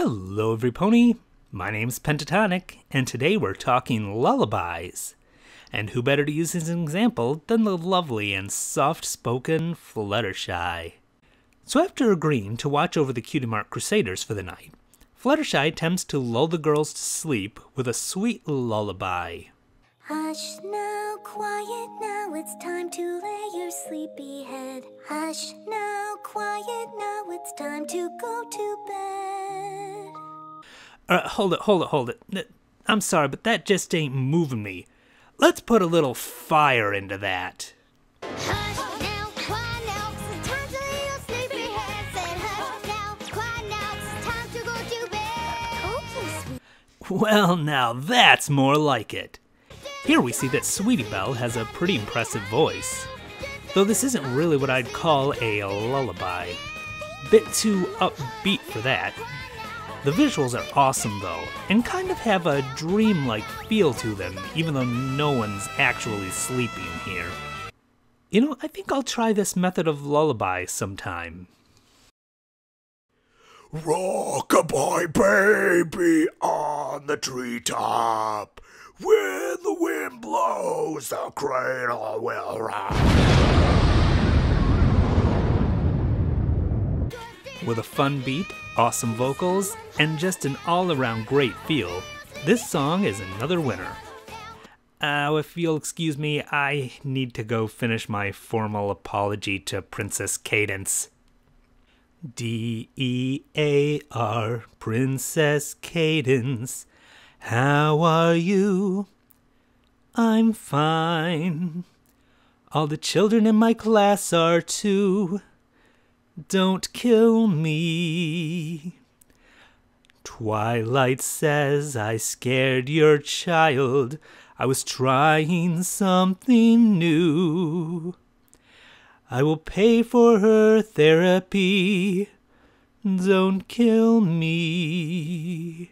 Hello everypony, my name's Pentatonic, and today we're talking lullabies. And who better to use as an example than the lovely and soft-spoken Fluttershy. So after agreeing to watch over the Cutie Mark Crusaders for the night, Fluttershy attempts to lull the girls to sleep with a sweet lullaby. Hush now, quiet now, it's time to lay your sleepy head. Hush now, quiet now, it's time to go to bed. Hold it. I'm sorry, but that just ain't moving me. Let's put a little fire into that. Hush. Well, now that's more like it. Here we see that Sweetie Belle has a pretty impressive voice, though this isn't really what I'd call a lullaby. Bit too upbeat for that. The visuals are awesome though, and kind of have a dreamlike feel to them, even though no one's actually sleeping here. You know, I think I'll try this method of lullaby sometime. Rock-a-bye baby on the treetop. When the wind blows, the cradle will rock. With a fun beat, awesome vocals, and just an all-around great feel, this song is another winner. If you'll excuse me, I need to go finish my formal apology to Princess Cadence. D-E-A-R, Princess Cadence, how are you? I'm fine. All the children in my class are too. Don't kill me. Twilight says I scared your child. I was trying something new. I will pay for her therapy. Don't kill me.